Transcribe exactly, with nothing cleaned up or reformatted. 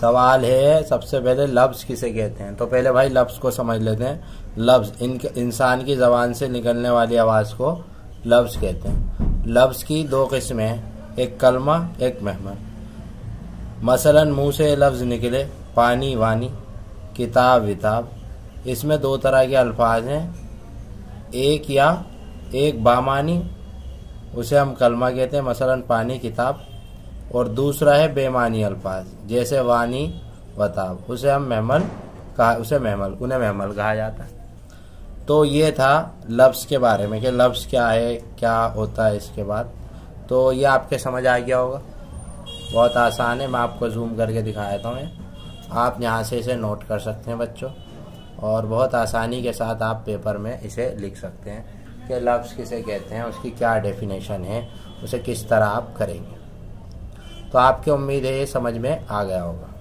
सवाल है सबसे पहले लफ्ज़ किसे कहते हैं। तो पहले भाई लफ्ज़ को समझ लेते हैं। लफ्ज़ इंसान की ज़बान से निकलने वाली आवाज़ को लफ्ज़ कहते हैं। लफ्ज़ की दो किस्में हैं, एक कलमा एक महमल। मसलन मुंह से लफ्ज़ निकले पानी वानी किताब विताब। इसमें दो तरह के अल्फाज हैं, एक या एक बामानी उसे हम कलमा कहते हैं, मसलन पानी किताब, और दूसरा है बेमानी अल्फाज जैसे वानी वताब, उसे हम महमल कहा उसे महमल उन्हें महमल कहा जाता है। तो ये था लफ्ज़ के बारे में कि लफ्ज़ क्या है, क्या होता है। इसके बाद तो ये आपके समझ आ गया होगा, बहुत आसान है। मैं आपको जूम करके दिखा देता हूँ, आप यहाँ से इसे नोट कर सकते हैं बच्चों, और बहुत आसानी के साथ आप पेपर में इसे लिख सकते हैं कि लफ्ज़ किसे कहते हैं, उसकी क्या डेफिनेशन है, उसे किस तरह आप करेंगे। तो आपकी उम्मीद है ये समझ में आ गया होगा।